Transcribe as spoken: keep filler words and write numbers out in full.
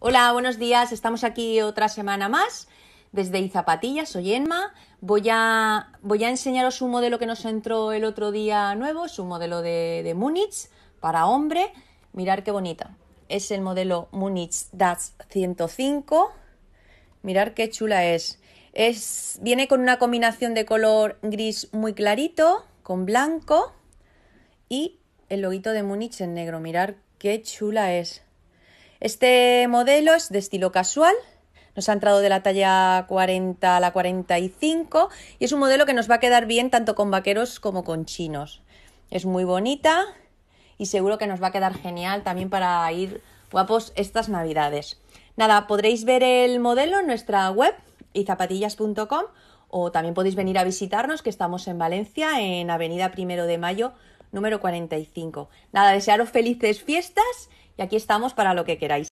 Hola, buenos días, estamos aquí otra semana más desde Izapatillas, soy Enma. Voy a, voy a enseñaros un modelo que nos entró el otro día nuevo, es un modelo de, de Múnich para hombre. Mirad qué bonita, es el modelo Múnich D A T S ciento cinco, mirad qué chula es. es. Viene con una combinación de color gris muy clarito con blanco y el loguito de Múnich en negro, mirad qué chula es. Este modelo es de estilo casual, nos ha entrado de la talla cuarenta a la cuarenta y cinco y es un modelo que nos va a quedar bien tanto con vaqueros como con chinos. Es muy bonita y seguro que nos va a quedar genial también para ir guapos estas navidades. Nada, podréis ver el modelo en nuestra web izapatillas punto com o también podéis venir a visitarnos, que estamos en Valencia, en Avenida Primero de Mayo, número cuarenta y cinco. Nada, desearos felices fiestas. Y aquí estamos para lo que queráis.